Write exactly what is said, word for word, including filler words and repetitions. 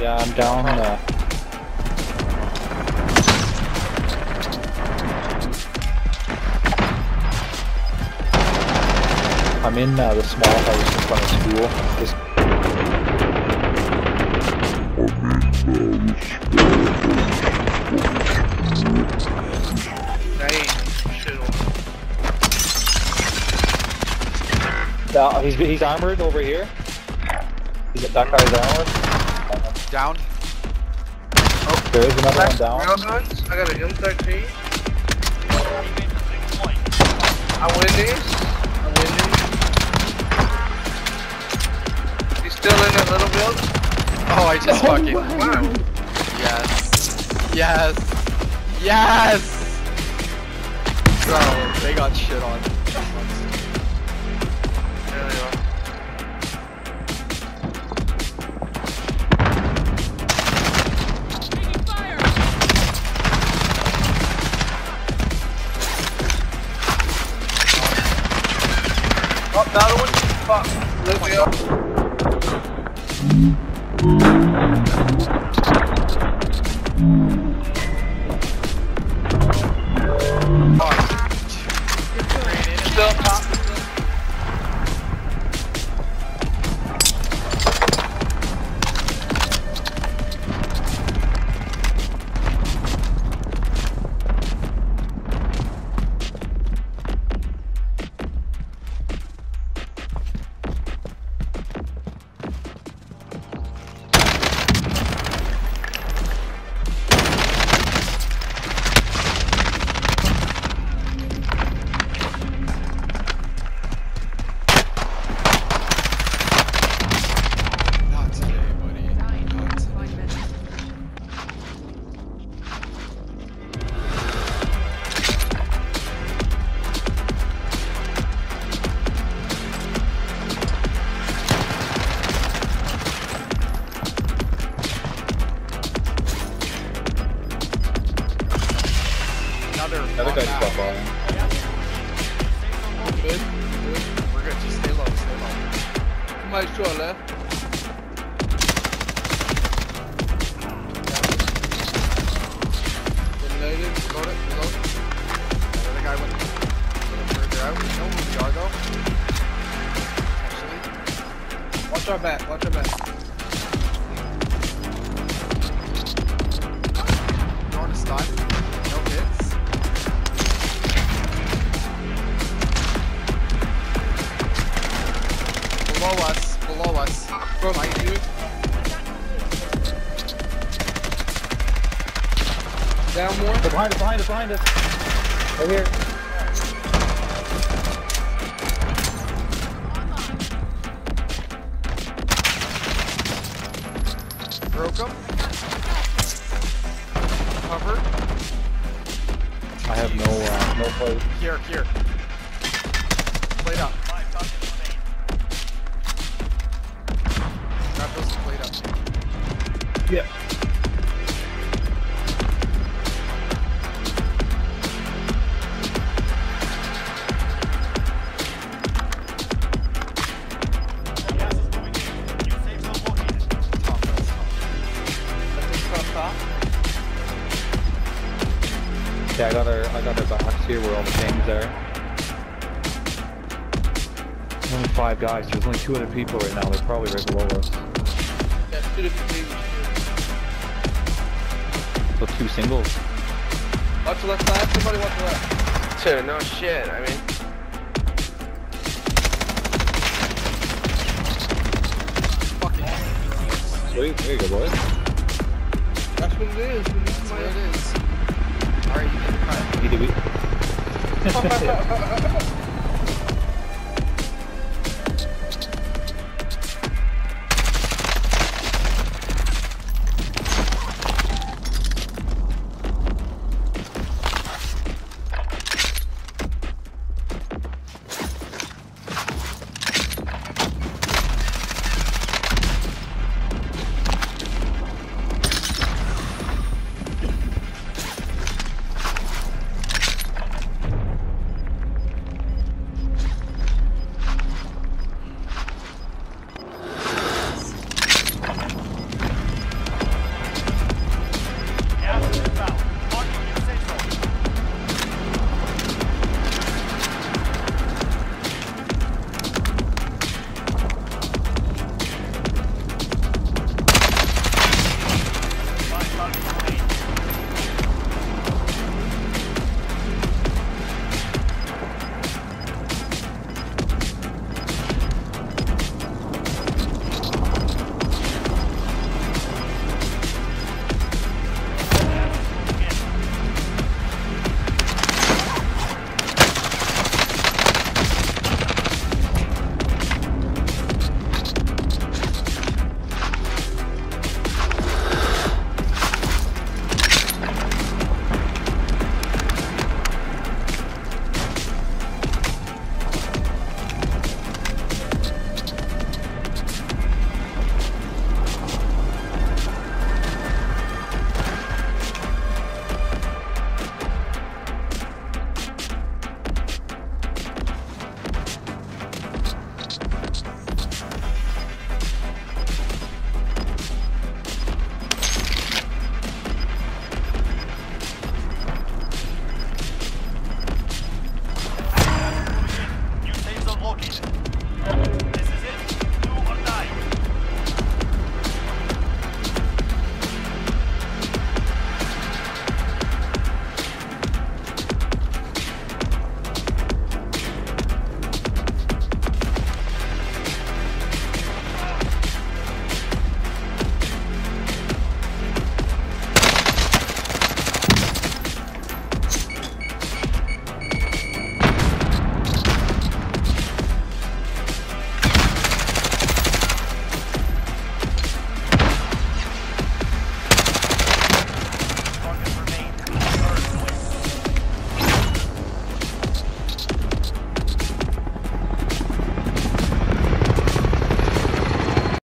Yeah, I'm down there. I'm in uh, the small house in front of school. Just... Uh, he's, he's armored over here. He's, that guy's armored. Down. Oh, there is another one down. Guns. I got an M thirteen. I win these. I win these. He's still in that little build. Oh, I just oh fucking wow. Yes. Yes. Yes. Bro, they got shit on. Watch our back, watch our back. You're on a stun. No hits. Below us, below us. From my dude. Down more. They're behind us, behind us, behind us. Right here. Here, here. Plate up. Grab those and plate up. Yep. Yeah, I got our, I got our box here where all the things are. Only five guys, there's only two other people right now, they're probably right below us. Yeah, two different teams. So two singles. Watch the left side, somebody watch the left. Two, no shit, I mean. Fucking. Sweet, there you go, boys. That's what it is, that's what it is. Alright, you did it. You did it.